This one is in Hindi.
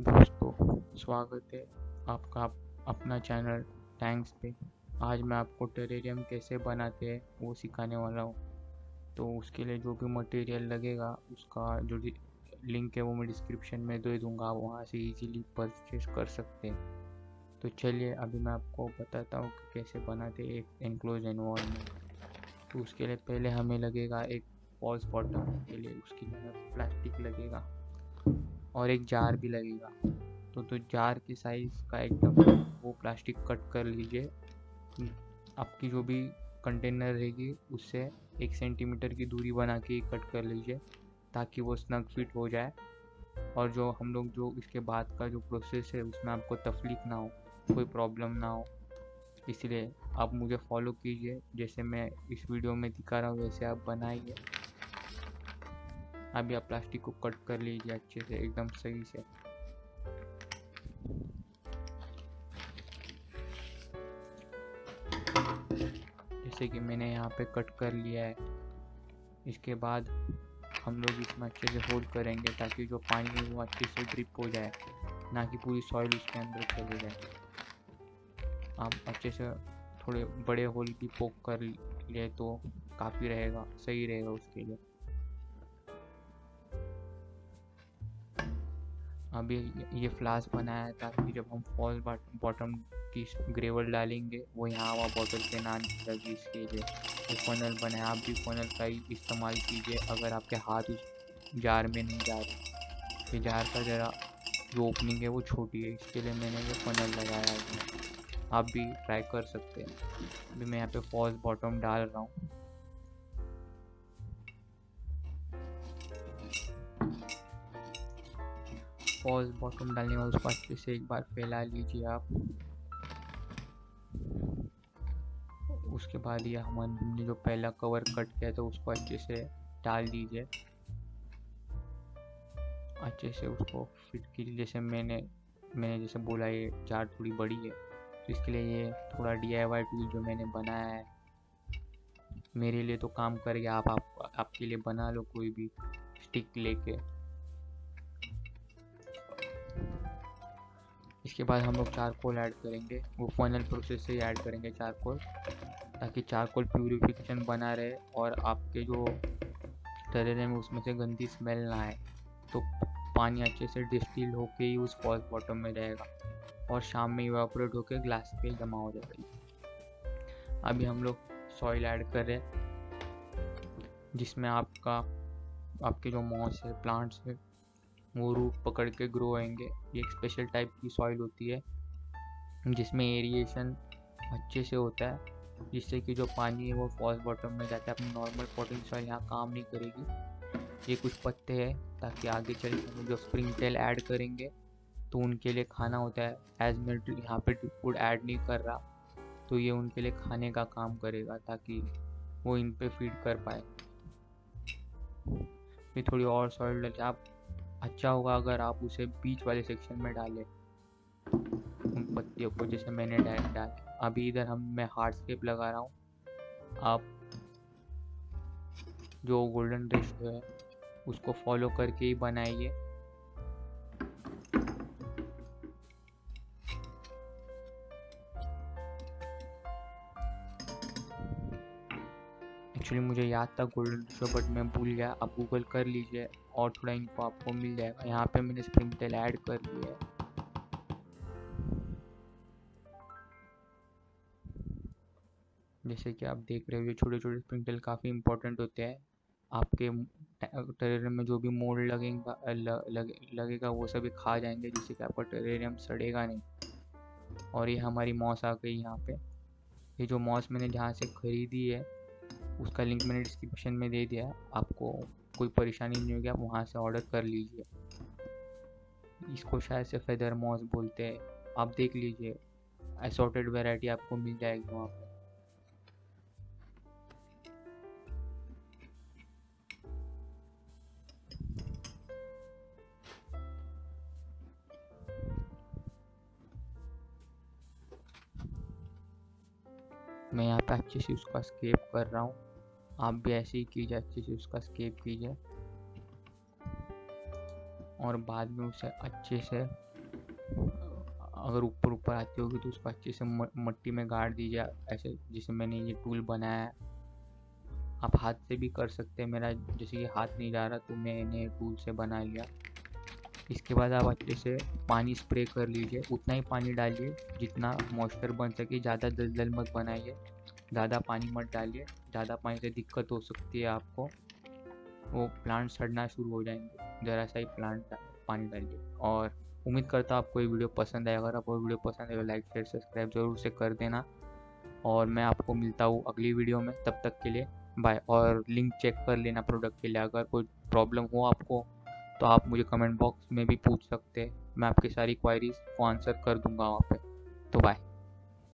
दोस्तों, स्वागत है आपका अपना चैनल टैंक्स पे। आज मैं आपको टेरेरियम कैसे बनाते हैं वो सिखाने वाला हूँ। तो उसके लिए जो भी मटेरियल लगेगा उसका जो लिंक है वो मैं डिस्क्रिप्शन में दे दूँगा, वहाँ से इजीली परचेस कर सकते हैं। तो चलिए अभी मैं आपको बताता हूँ कि कैसे बनाते हैं एक एनक्लोज एनवायरनमेंट। तो उसके लिए पहले हमें लगेगा एक फॉल्स बॉटम के लिए उसकी जगह प्लास्टिक लगेगा और एक जार भी लगेगा। तो जार के साइज़ का एकदम वो प्लास्टिक कट कर लीजिए। आपकी जो भी कंटेनर रहेगी उससे 1 सेंटीमीटर की दूरी बना के कट कर लीजिए ताकि वो स्नग फिट हो जाए। और जो हम लोग जो इसके बाद का जो प्रोसेस है उसमें आपको तकलीफ ना हो, कोई प्रॉब्लम ना हो, इसलिए आप मुझे फॉलो कीजिए। जैसे मैं इस वीडियो में दिखा रहा हूँ वैसे आप बनाइए। अभी आप प्लास्टिक को कट कर लीजिए अच्छे से, एकदम सही से। जैसे कि मैंने यहाँ पे कट कर लिया है। इसके बाद हम लोग इसमें अच्छे से होल्ड करेंगे ताकि जो पानी है वो अच्छे से ड्रिप हो जाए, ना कि पूरी सॉइल उसके अंदर चली जाए। आप अच्छे से थोड़े बड़े होल की पोक कर ले तो काफ़ी रहेगा, सही रहेगा उसके लिए। अभी ये फ्लास्क बनाया है ताकि जब हम फॉल्स बॉटम की ग्रेवल डालेंगे वो यहाँ हवा बॉटल पे ना लगे, इसके लिए ये फनल बनाया। आप भी फनल का ही इस्तेमाल कीजिए अगर आपके हाथ उस जार में नहीं जा रहे। ये जार का ज़रा जो ओपनिंग है वो छोटी है, इसके लिए मैंने ये फनल लगाया है। आप भी ट्राई कर सकते हैं। अभी मैं यहाँ पे फॉल्स बॉटम डाल रहा हूँ। फॉल्स बॉटम डालने के बाद उसको अच्छे से एक बार फैला लीजिए आप। उसके बाद ये हमने जो पहला कवर कट किया था उसको अच्छे से डाल दीजिए, अच्छे से उसको फिट कीजिए। जैसे मैंने जैसे बोला ये जार थोड़ी बड़ी है, इसके लिए ये थोड़ा DIY टूल जो मैंने बनाया है मेरे लिए तो काम कर गया। आपके लिए बना लो कोई भी स्टिक लेके। इसके बाद हम लोग चारकोल ऐड करेंगे, वो फाइनल प्रोसेस से ऐड करेंगे चारकोल, ताकि चारकोल प्यूरिफिकेशन बना रहे और आपके जो टेरेरियम में उसमें से गंदी स्मेल ना आए। तो पानी अच्छे से डिस्टिल होके ही उस फॉल्स बॉटम में रहेगा और शाम में इवेपोरेट होकर ग्लास पे जमा हो जाएगा। अभी हम लोग सॉइल ऐड कर रहे हैं जिसमें आपके जो मॉस है, प्लांट्स है, वो रूट पकड़ के ग्रो होंगे। ये एक स्पेशल टाइप की सॉइल होती है जिसमें एरिएशन अच्छे से होता है, जिससे कि जो पानी है वो फॉल्स बॉटम में जाता है। अपनी नॉर्मल पॉटिंग सॉइल यहाँ काम नहीं करेगी। ये कुछ पत्ते हैं ताकि आगे चल के जो स्प्रिंग टेल ऐड करेंगे तो उनके लिए खाना होता है। एज मैं यहाँ पे फूड ऐड नहीं कर रहा तो ये उनके लिए खाने का काम करेगा ताकि वो इन पे फीड कर पाए। ये थोड़ी और सॉइल डालिए। आप अच्छा होगा अगर आप उसे बीच वाले सेक्शन में डालें उन पत्तियों को, जैसे मैंने डाला। अभी इधर मैं हार्डस्केप लगा रहा हूँ। आप जो गोल्डन रेशियो है उसको फॉलो करके ही बनाइए। एक्चुअली मुझे याद था गोल्डन रेशियो बट मैं भूल गया। आप गूगल कर लीजिए और थोड़ा इनको आपको मिल जाएगा। यहाँ पे मैंने स्प्रिंगटेल ऐड कर लिया है। जैसे कि आप देख रहे हो ये छोटे छोटे स्प्रिंगटेल काफ़ी इंपॉर्टेंट होते हैं। आपके टेरेरियम में जो भी मोड़ लगेगा वो सभी खा जाएंगे, जिससे कि आपका टेरेरियम सड़ेगा नहीं। और ये हमारी मॉस आ गई यहाँ पे। ये जो मॉस मैंने जहाँ से खरीदी है उसका लिंक मैंने डिस्क्रिप्शन में दे दिया है, आपको कोई परेशानी नहीं होगी, आप वहाँ से ऑर्डर कर लीजिए। इसको शायद से फेदर मॉस बोलते हैं, आप देख लीजिए, असॉर्टेड वैरायटी आपको मिल जाएगी वहाँ पर। मैं यहाँ पे अच्छे से उसका स्केप कर रहा हूँ, आप भी ऐसे ही कीजिए, अच्छे से उसका स्केप कीजिए। और बाद में उसे अच्छे से, अगर ऊपर ऊपर आती होगी तो उसको अच्छे से मट्टी में गाड़ दीजिए, ऐसे जैसे मैंने ये टूल बनाया है। आप हाथ से भी कर सकते हैं, मेरा जैसे कि हाथ नहीं जा रहा तो मैंने टूल से बना लिया। इसके बाद आप अच्छे से पानी स्प्रे कर लीजिए, उतना ही पानी डालिए जितना मॉइस्चर बन सके, ज़्यादा दलदल मत बनाइए, ज़्यादा पानी मत डालिए, ज़्यादा पानी से दिक्कत हो सकती है आपको, वो प्लांट सड़ना शुरू हो जाएंगे। ज़रा सा ही प्लांट पानी डालिए। और उम्मीद करता हूँ आपको ये वीडियो पसंद आएगा। अगर आपको वीडियो पसंद आएगा लाइक शेयर सब्सक्राइब ज़रूर से कर देना, और मैं आपको मिलता हूँ अगली वीडियो में, तब तक के लिए बाय। और लिंक चेक कर लेना प्रोडक्ट के लिए, अगर कोई प्रॉब्लम हो आपको तो आप मुझे कमेंट बॉक्स में भी पूछ सकते हैं, मैं आपकी सारी क्वायरीज़ को आंसर कर दूंगा वहाँ पे। तो बाय।